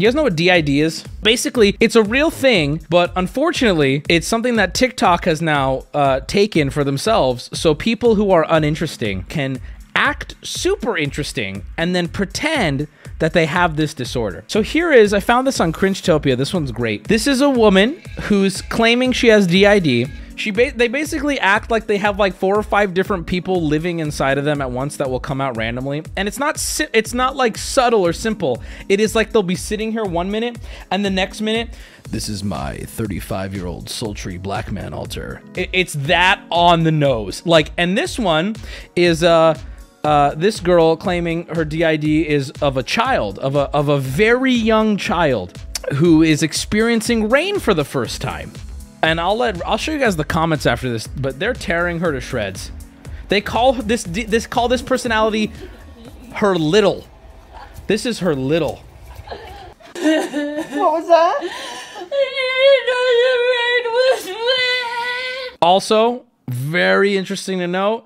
You guys know what DID is? Basically, it's a real thing, but unfortunately, it's something that TikTok has now taken for themselves. So people who are uninteresting can act super interesting and then pretend that they have this disorder. So here is, I found this on Cringetopia. This one's great. This is a woman who's claiming she has DID. They basically act like they have like 4 or 5 different people living inside of them at once that will come out randomly. And it's not like subtle or simple. It is like they'll be sitting here 1 minute and the next minute, this is my 35-year-old sultry black man altar. It's that on the nose. Like, and this one is this girl claiming her DID is of a child, of a very young child who is experiencing rain for the first time. And I'll show you guys the comments after this, but they're tearing her to shreds. They call this personality her little. This is her little. What was that? I didn't know the rain was wet. Also, very interesting to note,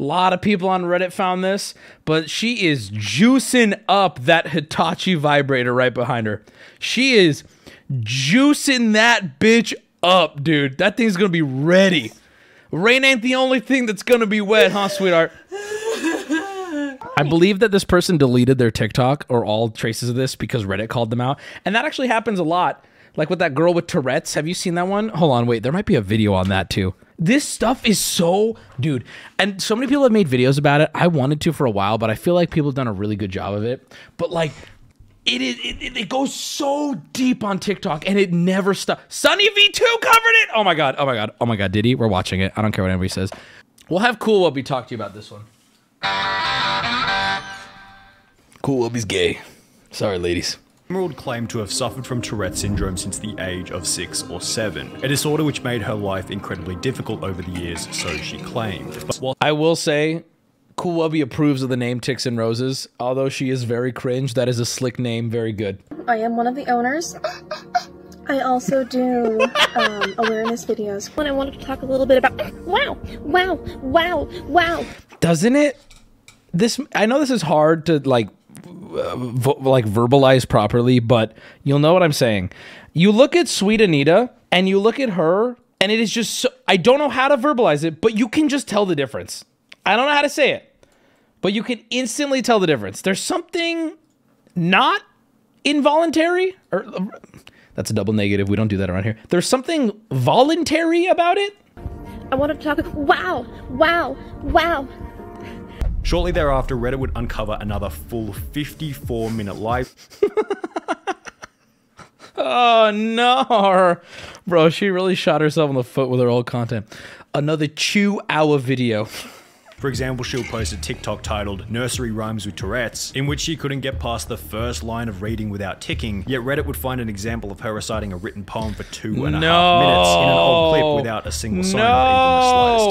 a lot of people on Reddit found this, but she is juicing up that Hitachi vibrator right behind her. She is juicing that bitch up, dude. That thing's gonna be ready. Rain ain't the only thing that's gonna be wet, huh, sweetheart? I believe that this person deleted their TikTok or all traces of this because Reddit called them out. And that actually happens a lot. Like with that girl with Tourette's. Have you seen that one? Hold on, wait. There might be a video on that too. This stuff is so... Dude, and so many people have made videos about it. I wanted to for a while, but I feel like people have done a really good job of it. But like... It goes so deep on TikTok and it never stops. Sunny V2 covered it! Oh my god, oh my god, oh my god, Diddy, we're watching it. I don't care what anybody says. We'll have Cool Wubbie talk to you about this one. Cool Wubbie's gay. Sorry, ladies. Emerald claimed to have suffered from Tourette syndrome since the age of 6 or 7, a disorder which made her life incredibly difficult over the years, so she claimed. But I will say, Cool Wubbie approves of the name Ticks and Roses. Although she is very cringe, that is a slick name, very good. I am one of the owners. I also do awareness videos. When I wanted to talk a little bit about wow, wow, wow, wow. Doesn't it? This, I know this is hard to like verbalize properly, but you'll know what I'm saying. You look at Sweet Anita and you look at her, and it is just so, I don't know how to verbalize it, but you can just tell the difference. I don't know how to say it. But you can instantly tell the difference. There's something not involuntary, or that's a double negative. We don't do that around here. There's something voluntary about it. I want to talk. Wow, wow, wow. Shortly thereafter, Reddit would uncover another full 54-minute live. Oh no, bro! She really shot herself in the foot with her old content. Another 2-hour video. For example, she'll post a TikTok titled Nursery Rhymes with Tourette's, in which she couldn't get past the first line of reading without ticking, yet Reddit would find an example of her reciting a written poem for 2.5 minutes in an old clip without a single sign or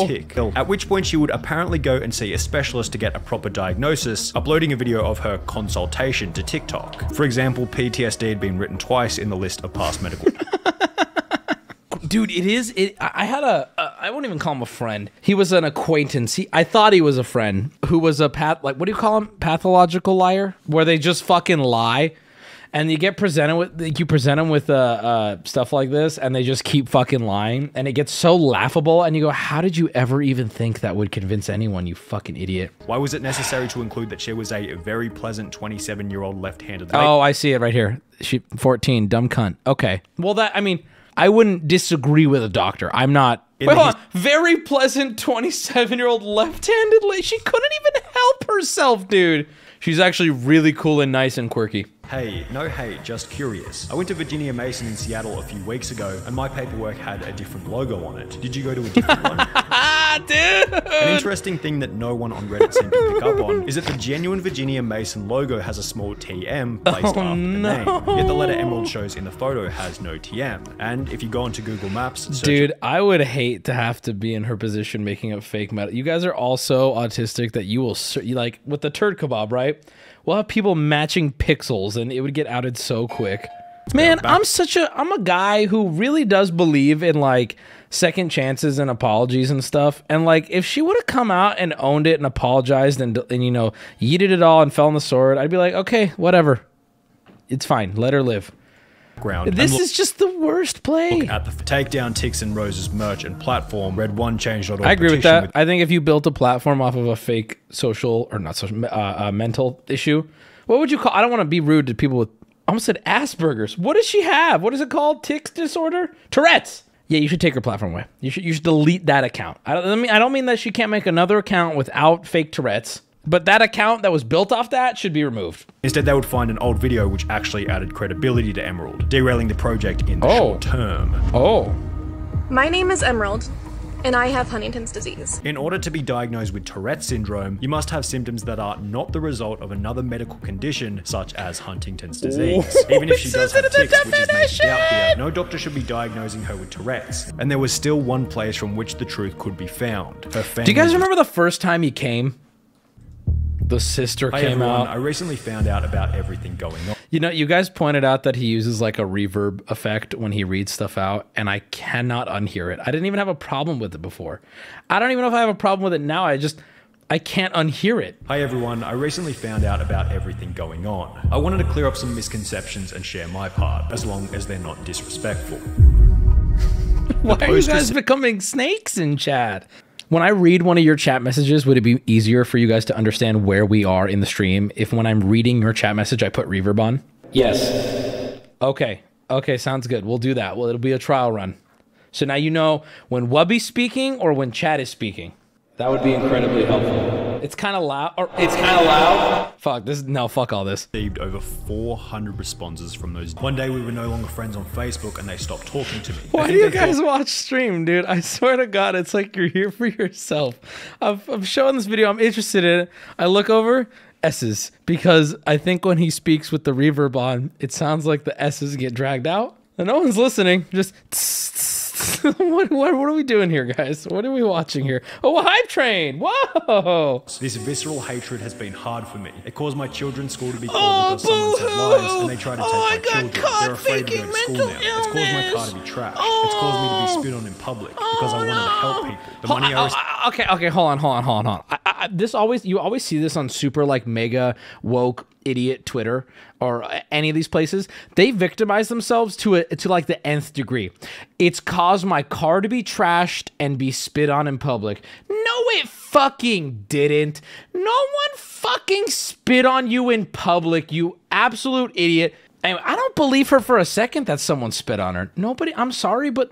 even the slightest tick. At which point she would apparently go and see a specialist to get a proper diagnosis, uploading a video of her consultation to TikTok. For example, PTSD had been written twice in the list of past medical... Dude, it is. I had I won't even call him a friend. He was an acquaintance. I thought he was a friend who was a what do you call him? Pathological liar, where they just fucking lie, and you get presented with, like, you present them with stuff like this, and they just keep fucking lying, and it gets so laughable, and you go, how did you ever even think that would convince anyone? You fucking idiot. Why was it necessary to include that she was a very pleasant 27-year-old left-handed lady? Oh, I see it right here. She 14, dumb cunt. Okay, well that, I mean. I wouldn't disagree with a doctor. I'm not. Wait, hold on. Very pleasant 27-year-old left-handed lady. She couldn't even help herself, dude. She's actually really cool and nice and quirky. Hey, no hey, just curious. I went to Virginia Mason in Seattle a few weeks ago and my paperwork had a different logo on it. Did you go to a different one? Dude! An interesting thing that no one on Reddit seemed to pick up on is that the genuine Virginia Mason logo has a small TM placed after the name. Yet the letter Emerald shows in the photo has no TM. And if you go onto Google Maps... Dude, I would hate to have to be in her position making up fake metal. You guys are all so autistic that you will... Like, with the turd kebab, right? We'll have people matching pixels and it would get outed so quick. Man, I'm a guy who really does believe in like second chances and apologies and stuff. And like, if she would have come out and owned it and apologized and you know, yeeted it all and fell on the sword, I'd be like, okay, whatever. It's fine. Let her live. Ground. This is just the worst play. Look at the takedown Ticks and Roses merch and platform. Read one change.org. I agree with that. I think if you built a platform off of a fake social or not social mental issue, what would you call? I don't want to be rude to people with. I almost said Asperger's. What does she have? What is it called? Tics disorder? Tourette's. Yeah, you should take her platform away. You should delete that account. I don't mean that she can't make another account without fake Tourette's. But that account that was built off that should be removed. Instead, they would find an old video which actually added credibility to Emerald, derailing the project in the short term. My name is Emerald, and I have Huntington's disease. In order to be diagnosed with Tourette's syndrome, you must have symptoms that are not the result of another medical condition, such as Huntington's disease. Even if she does have tics, which is made to doubt here, no doctor should be diagnosing her with Tourette's. And there was still one place from which the truth could be found. Her family. Do you guys remember the first time he came? The sister came out. I recently found out about everything going on. You know, you guys pointed out that he uses like a reverb effect when he reads stuff out, and I cannot unhear it. I didn't even have a problem with it before. I don't even know if I have a problem with it now. I can't unhear it. Hi everyone, I recently found out about everything going on. I wanted to clear up some misconceptions and share my part, as long as they're not disrespectful. Why are you guys becoming snakes in chat? When I read one of your chat messages, would it be easier for you guys to understand where we are in the stream if when I'm reading your chat message, I put reverb on? Yes. Okay. Okay, sounds good. We'll do that. Well, it'll be a trial run. So now you know when Wubbie's speaking or when chat is speaking. That would be incredibly helpful. It's kind of loud. It's kind of loud. Fuck this. No, fuck all this. Received over 400 responses from those. One day we were no longer friends on Facebook and they stopped talking to me. Why do you guys watch stream, dude? I swear to God, it's like you're here for yourself. I'm showing this video. I'm interested in it. I look over S's because I think when he speaks with the reverb on, it sounds like the S's get dragged out. And no one's listening. Just tss, tss. What are we doing here, guys? What are we watching here? Oh, a hype train! Whoa! This visceral hatred has been hard for me. It caused my children's school to be called because someone said lies and they tried to take my children. They're afraid to go to school now. It's caused my car to be trashed. It's caused me to be spit on in public because I wanted to help people. The money Okay, hold on. You always see this on super like mega woke idiot Twitter or any of these places. They victimize themselves to like the nth degree. It's caused my car to be trashed and be spit on in public. No, it fucking didn't. No one fucking spit on you in public, you absolute idiot. Anyway, I don't believe her for a second that someone spit on her. Nobody, I'm sorry, but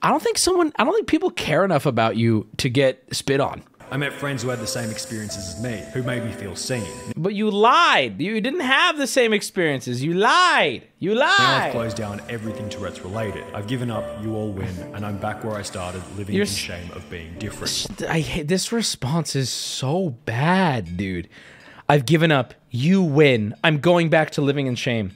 I don't think people care enough about you to get spit on. I met friends who had the same experiences as me, who made me feel seen. But you lied. You didn't have the same experiences. You lied. You lied. Now I've closed down everything Tourette's related. I've given up, you all win, and I'm back where I started, living in shame of being different. I hate this response is so bad, dude. I've given up, you win. I'm going back to living in shame.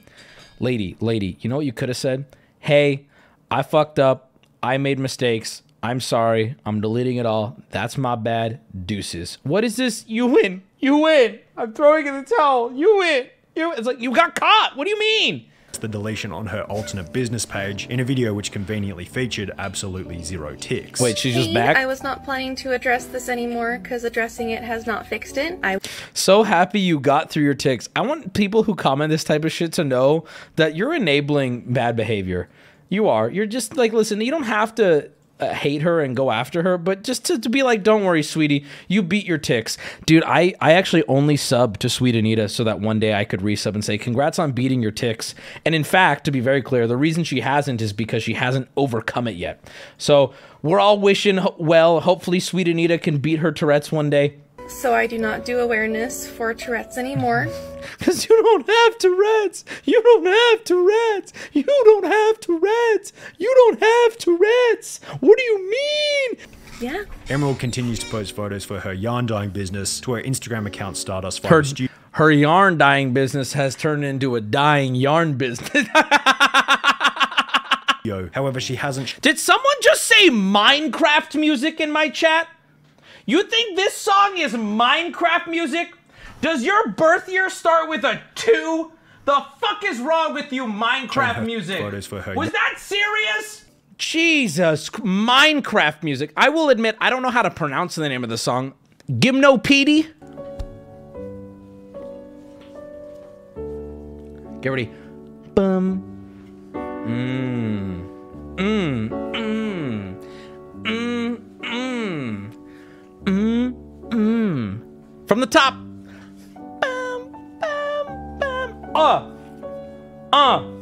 Lady, you know what you could have said? Hey, I fucked up. I made mistakes. I'm sorry. I'm deleting it all. That's my bad. Deuces. What is this? You win. You win. I'm throwing in the towel. You win. It's like, you got caught. What do you mean? It's the deletion on her alternate business page in a video which conveniently featured absolutely zero tics. Wait, she's just back? I was not planning to address this anymore because addressing it has not fixed it. I'm so happy you got through your tics. I want people who comment this type of shit to know that you're enabling bad behavior. You are. You're just like, listen, you don't have to... hate her and go after her, but just to be like, don't worry, sweetie, you beat your tics. Dude, I actually only sub to Sweet Anita so that one day I could resub and say, congrats on beating your tics. And in fact, to be very clear, the reason she hasn't is because she hasn't overcome it yet. So we're all wishing well. Hopefully Sweet Anita can beat her Tourette's one day. So I do not do awareness for Tourette's anymore. Because you don't have Tourette's. You don't have Tourette's. You don't have Tourette's. You don't have Tourette's. What do you mean? Yeah. Emerald continues to post photos for her yarn dyeing business to her Instagram account StarDustFiber. Her yarn dyeing business has turned into a dyeing yarn business. However, she hasn't. Did someone just say Minecraft music in my chat? You think this song is Minecraft music? Does your birth year start with a 2? The fuck is wrong with you, Minecraft music? Was that serious? Jesus, Minecraft music. I will admit, I don't know how to pronounce the name of the song. Gymnopedi? Get ready. bum. From the top. Bum, bum, bum.